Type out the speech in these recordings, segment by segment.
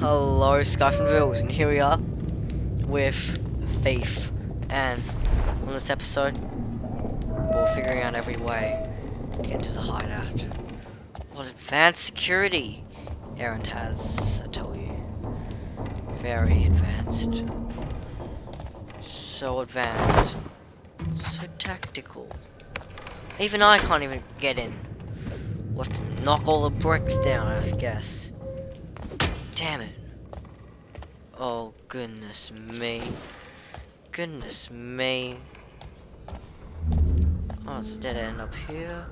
Hello Skyfunluc, and here we are with Thief, and on this episode we're figuring out every way to get to the hideout. What advanced security Erin has, I tell you. Very advanced. So advanced. So tactical. Even I can't even get in. Let's knock all the bricks down, I guess. Damn it. Oh, goodness me. Goodness me. Oh, it's a dead end up here.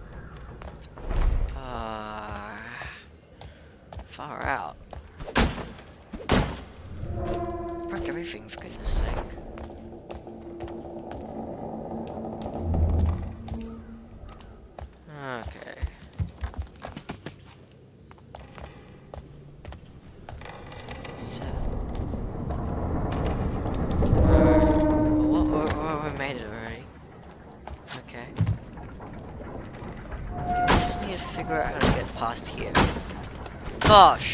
Far out. Break everything, for goodness sake. Okay. We made it already. Okay. I just need to figure out how to get past here. Gosh.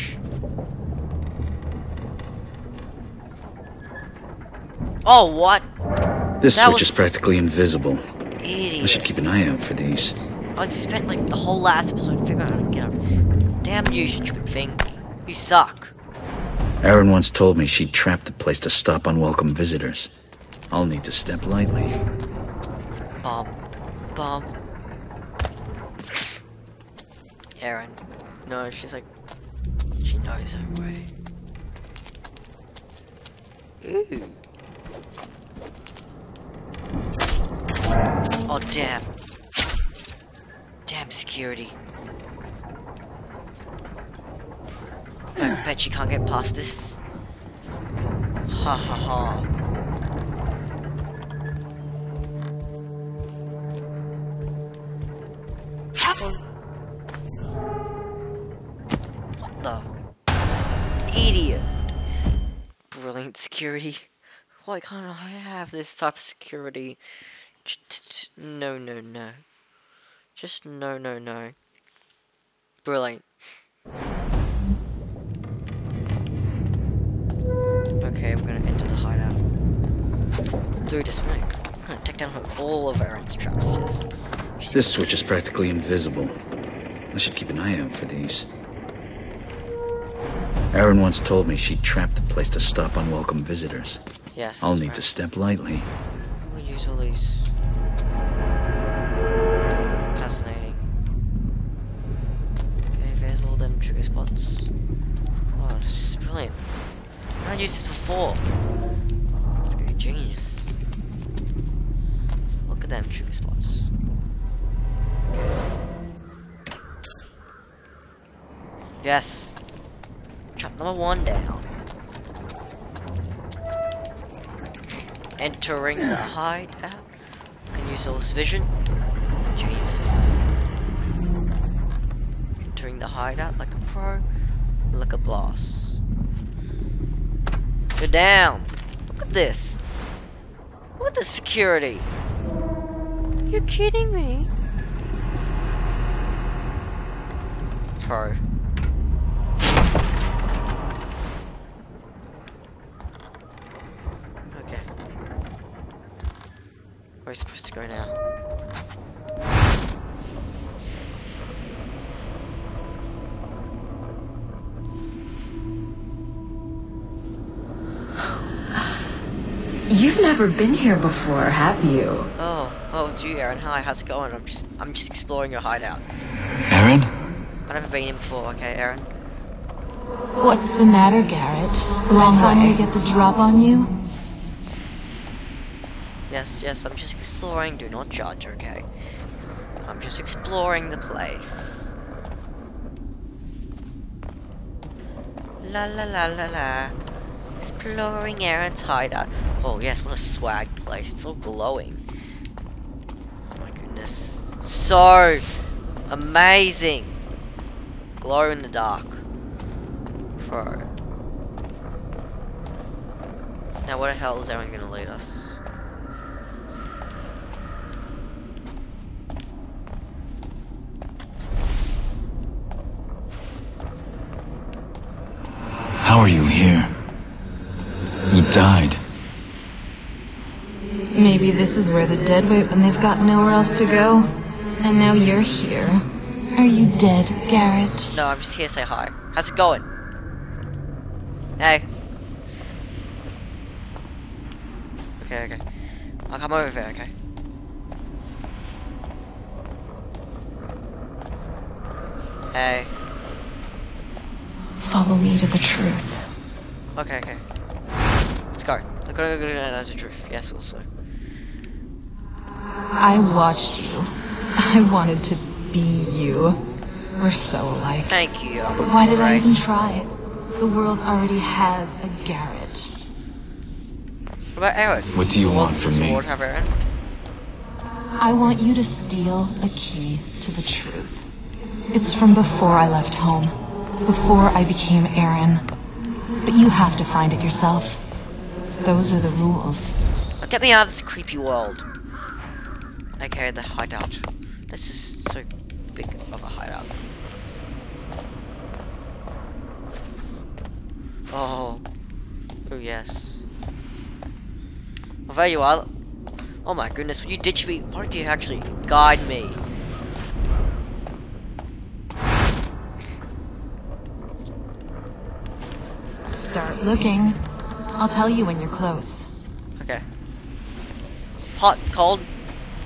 Oh, what? This switch is practically invisible. Idiot. I should keep an eye out for these. I spent like the whole last episode figuring out how to get up. Damn you, stupid thing. You suck. Erin once told me she'd trapped the place to stop unwelcome visitors. I'll need to step lightly. Bomb. Erin. No, she's like... She knows her way. Ooh. Oh, damn. Damn security. I bet you can't get past this. Ha ha ha. Security. Why can't I have this type of security? No. Just no. Brilliant. Okay, we're gonna enter the hideout. Let's do this way. I'm gonna take down all of Erin's traps. Yes. This switch is practically invisible. I should keep an eye out for these. Erin once told me she'd trapped the place to stop unwelcome visitors. Yes. I'll need to step lightly. We'll use all these. Fascinating. Okay, there's all them trigger spots. Oh, this is brilliant. I haven't used this before. It's gonna be genius. Look at them trigger spots. Okay. Yes. Trap number one down. Entering the hideout. Can use all this vision. Geniuses. Entering the hideout like a pro. Like a boss. Go down. Look at this. Look at the security. You're kidding me. Pro. Where are we supposed to go now? You've never been here before, have you? Oh, gee, Erin. Hi, how's it going? I'm just exploring your hideout. Erin? I've never been in before, okay, Erin? What's the matter, Garrett? Did I finally get the drop on you? Yes, I'm just exploring. Do not judge, okay? I'm just exploring the place. La la la la la. Exploring Erin's hideout. Oh yes, what a swag place. It's all glowing. Oh my goodness. So amazing. Glow in the dark. Bro. Now where the hell is Erin gonna lead us? How are you here? You died. Maybe this is where the dead wait when they've got nowhere else to go. And now you're here. Are you dead, Garrett? No, I'm just here to say hi. How's it going? Hey. Okay, okay. I'll come over there, okay? Hey. Follow me to the truth. Okay, okay. Let's go. Let's go to the truth. Yes, also. I watched you. I wanted to be you. We're so alike. Thank you. But why did I even try? The world already has a Garrett. What about Erin? What do you want from me? I want you to steal a key to the truth. It's from before I left home. Before I became Erin. But you have to find it yourself. Those are the rules. Now get me out of this creepy world. Okay, the hideout. This is so big of a hideout. Oh. Oh, yes. Well, there you are. Oh my goodness, you ditched me. Why did you actually guide me? Start looking. I'll tell you when you're close. Okay. Hot, cold.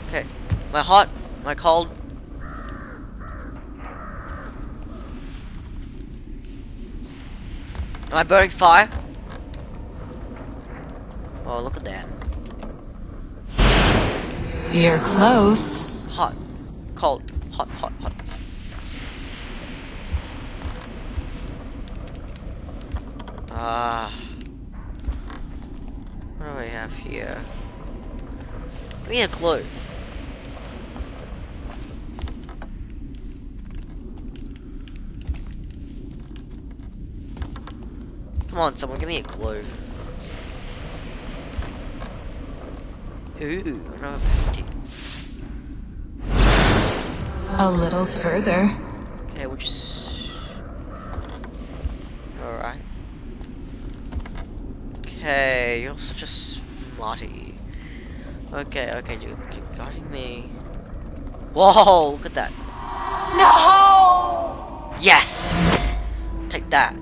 Okay. My hot, my cold. Am I burning fire? Oh, look at that. You're close. Hot, cold, hot, hot, hot. What do we have here? Give me a clue. Come on, someone, give me a clue. Ooh, another painting. A little further. Okay, we'll just... Alright. Hey, you're such a smarty. Okay, okay, dude, you're guarding me. Whoa, look at that. No! Yes! Take that.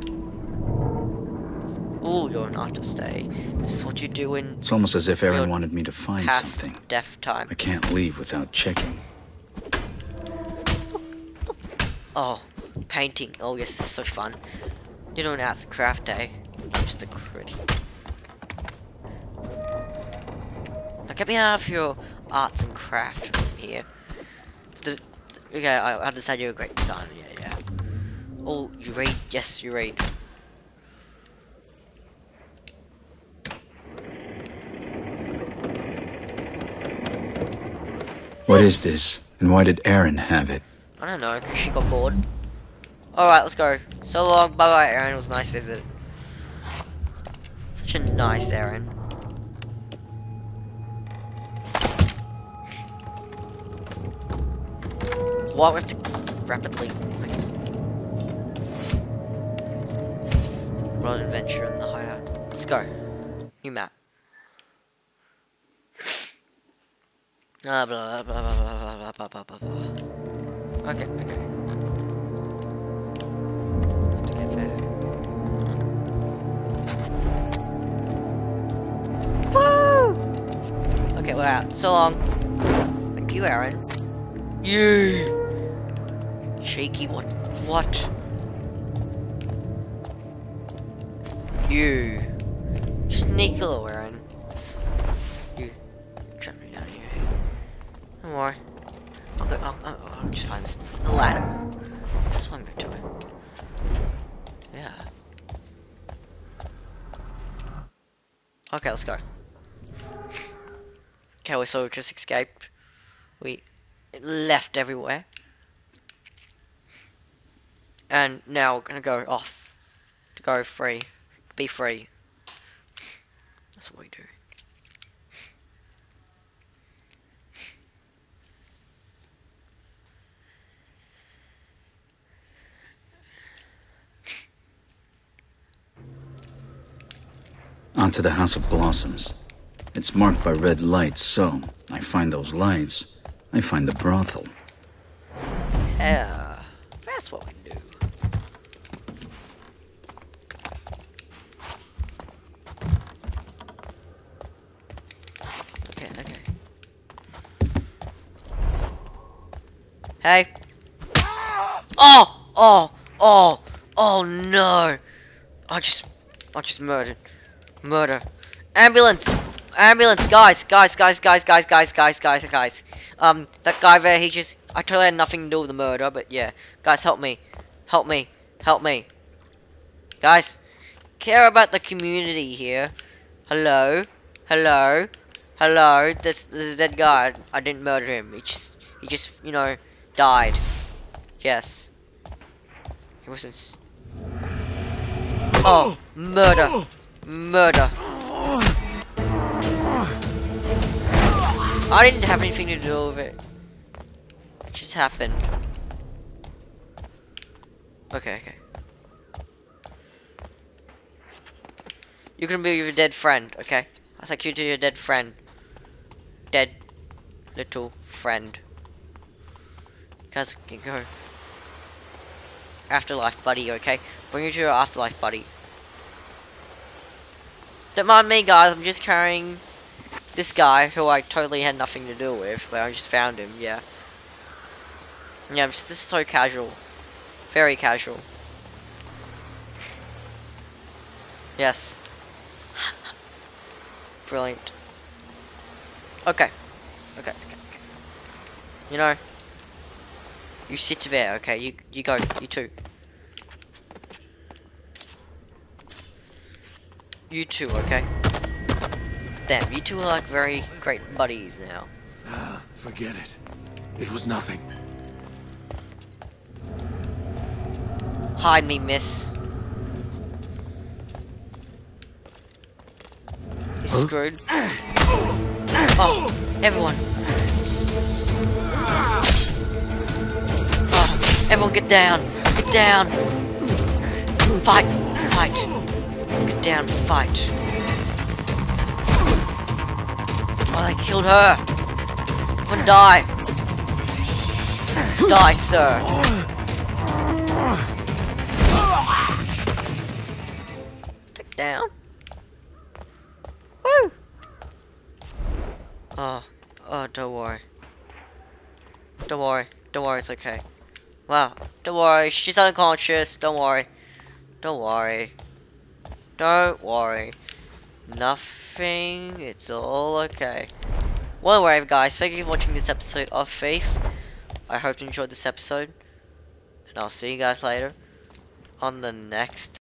Ooh, you're an artist, eh? This is what you do in... It's almost as if Erin wanted me to find something. Death time. I can't leave without checking. Oh, painting. Oh, yes, this is so fun. You're doing arts craft, eh? I'm just a critic. Get me out of your arts and craft from here. Okay, I understand you're a great designer, yeah. Oh, you read? Yes, you read. What is this? And why did Erin have it? I don't know, because she got bored. Alright, let's go. So long, bye-bye Erin, it was a nice visit. Such a nice Erin. Why we have to rapidly click? World adventure in the hideout. Let's go. New map. Okay, okay. Have to get there. Woo! Okay, we're out. So long. Thank you, Erin. You. Cheeky, what? You. Sneaky little Erin. You. Trap me down here. Don't worry. I'll go, I'll just find this ladder. This is what I'm gonna do. Yeah. Okay, let's go. Okay, we so just escaped. We left everywhere. And now we're gonna go off to go free, to be free. That's what we do. onto the House of Blossoms. It's marked by red lights, so I find those lights, I find the brothel. That's what I do. Okay. Hey. Oh no. I just murdered. Murder. Ambulance! Ambulance! Guys. That guy there, he just... I totally had nothing to do with the murder, but yeah. Guys, help me. Help me. Guys, care about the community here. Hello. This is a dead guy. I didn't murder him. He just, you know, died. Yes. He wasn't... Oh! Murder. I didn't have anything to do with it. It just happened. Okay. You can be your dead friend, okay? I think you do your dead friend. Dead little friend. Guys, you can go. Afterlife buddy, okay? Bring you to your afterlife buddy. Don't mind me, guys, I'm just carrying this guy who I totally had nothing to do with, but I just found him, yeah. Yeah, this is so casual. Very casual. Yes. Brilliant. Okay. You know, you sit there, okay? You go, you too. You two, okay? Damn, you two are like very great buddies now. Forget it. It was nothing. Hide me, miss. You're screwed. Oh, everyone. Oh, everyone get down. Get down. Fight. Get down, fight. Oh, they killed her. Everyone die. Die, sir. Take down. Woo! Oh, don't worry, it's okay. Wow, don't worry, she's unconscious, don't worry. Don't worry. Nothing. It's all okay. Well, anyway, guys, thank you for watching this episode of Thief. I hope you enjoyed this episode. And I'll see you guys later on the next.